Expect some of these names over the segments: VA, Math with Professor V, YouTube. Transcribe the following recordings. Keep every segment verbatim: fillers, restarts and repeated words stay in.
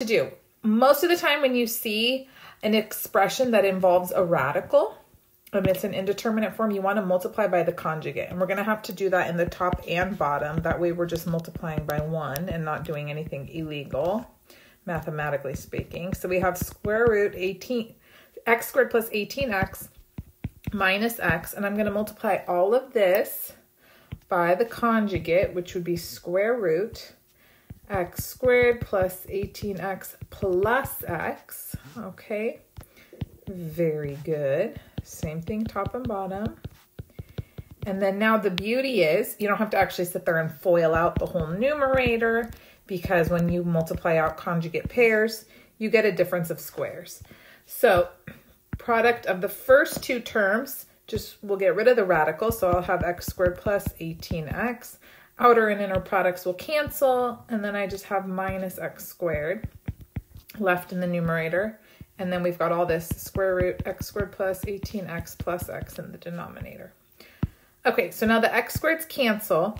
to do. Most of the time when you see an expression that involves a radical, and it's an indeterminate form, you want to multiply by the conjugate. And we're going to have to do that in the top and bottom. That way we're just multiplying by one and not doing anything illegal, mathematically speaking. So we have square root eighteen, x squared plus eighteen x minus x. And I'm going to multiply all of this by the conjugate, which would be square root x squared plus eighteen x plus x. Okay, very good. Same thing, top and bottom. And then now the beauty is you don't have to actually sit there and FOIL out the whole numerator, because when you multiply out conjugate pairs, you get a difference of squares. So product of the first two terms, just we'll get rid of the radical. So I'll have x squared plus eighteen x. Outer and inner products will cancel. And then I just have minus x squared left in the numerator. And then we've got all this square root x squared plus eighteen x plus x in the denominator. Okay, so now the x squareds cancel.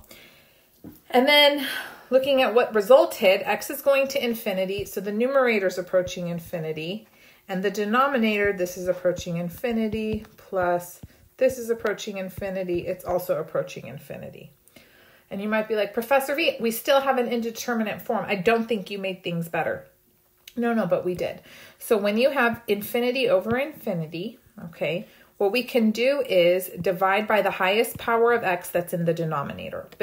And then looking at what resulted, x is going to infinity. So the numerator is approaching infinity. And the denominator, this is approaching infinity, plus this is approaching infinity. It's also approaching infinity. And you might be like, Professor V, we still have an indeterminate form. I don't think you made things better. No, no, but we did. So when you have infinity over infinity, okay, what we can do is divide by the highest power of x that's in the denominator. But